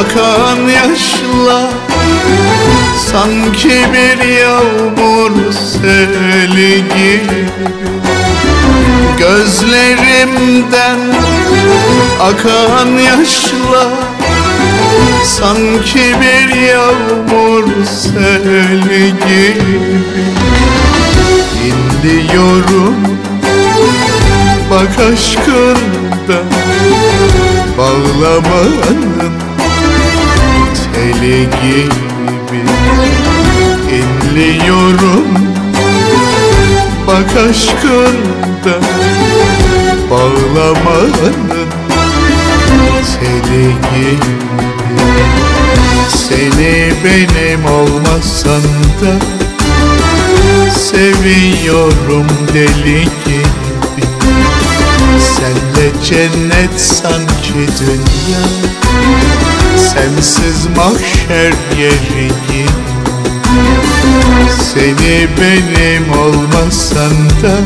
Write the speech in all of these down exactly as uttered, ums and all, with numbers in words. akan yaşla sanki bir yağmur seli gibi gözlerimden akan yaşla sanki bir yağmur seli gibi inliyorum. Bak aşkında bağlamanın teli gibi inliyorum. Bak aşkında bağlamanın teli gibi. Seni benim olmasan da seviyorum deli gibi. Senle cennet sanki dünya, sensiz mahşer yeri gibi. Seni benim olmasan da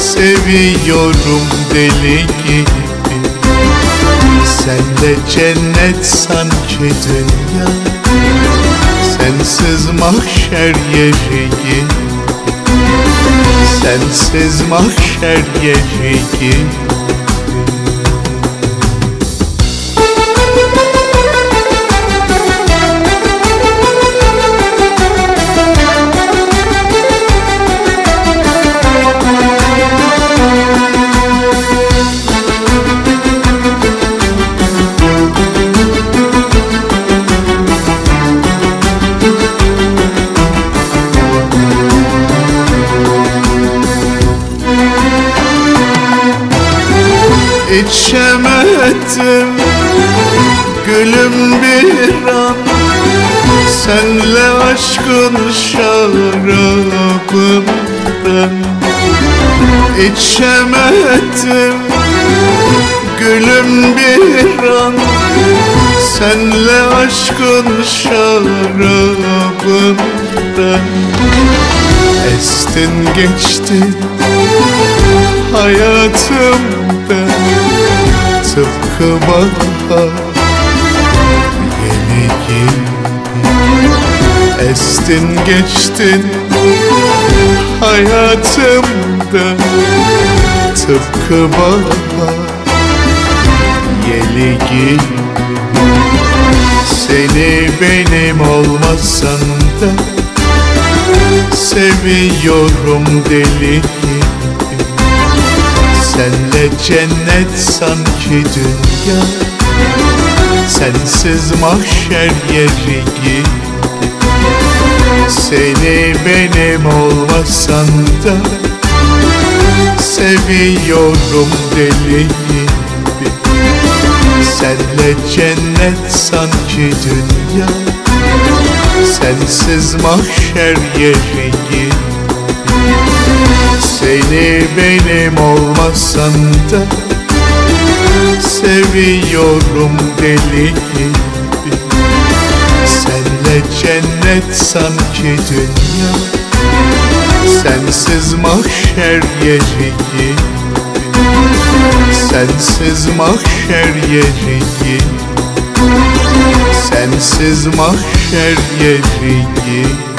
seviyorum deli gibi. Senle cennet sanki dünya, sensiz mahşer yeri gibi. Sensiz mahşer yeri gibi. İçemedim gülüm bir an, senle aşkın şarabından. İçemedim gülüm bir an, senle aşkın şarabından. Estin geçtin hayatımdan, tıpkı bahar yeni gibi. Estin geçtin hayatımdan, tıpkı bahar yeni gibi. Seni benim olmasan da seviyorum deli gibi. Senle cennet sanki dünya, sensiz mahşer yeri gibi. Seni benim olmasan da seviyorum deli gibi. Senle cennet sanki dünya, sensiz mahşer yeri gibi. Seni benim olmasan da seviyorum deli gibi. Senle cennet sanki dünya, sensiz mahşer yeri gibi. Sensiz mahşer yeri gibi. Sensiz mahşer yeri gibi.